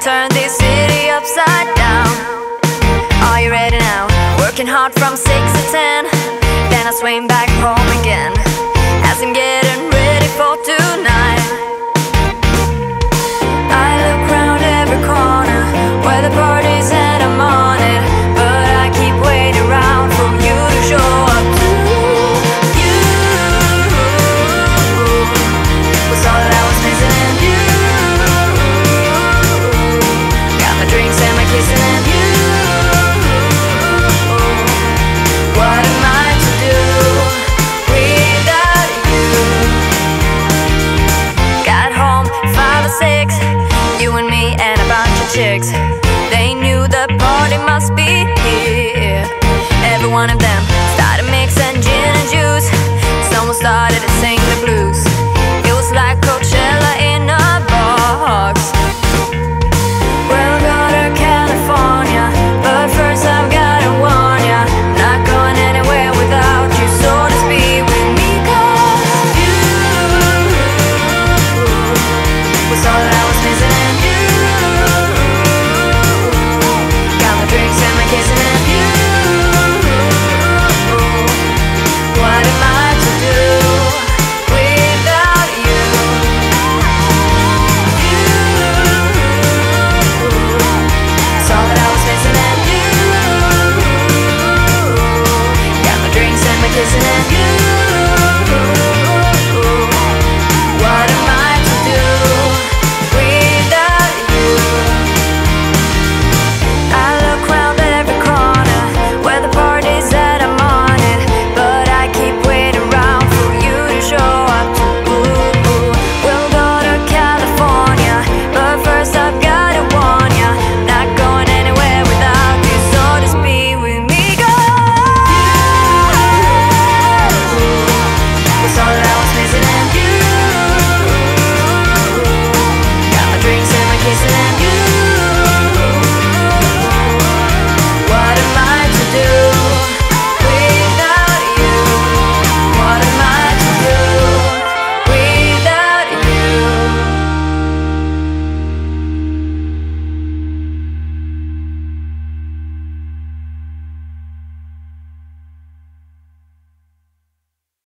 turn this city upside down. Are you ready now? Working hard from 6 to 10, then I swing back home again, as I'm getting ready for tonight. I look round every corner where the party's at, I'm on it, but I keep waiting around for you to show up. To you was all that I was missing, and you got my drinks and my kissing, and you, what am I to do without you? Got home 5 or 6, you and me and a bunch of chicks. They knew the party must be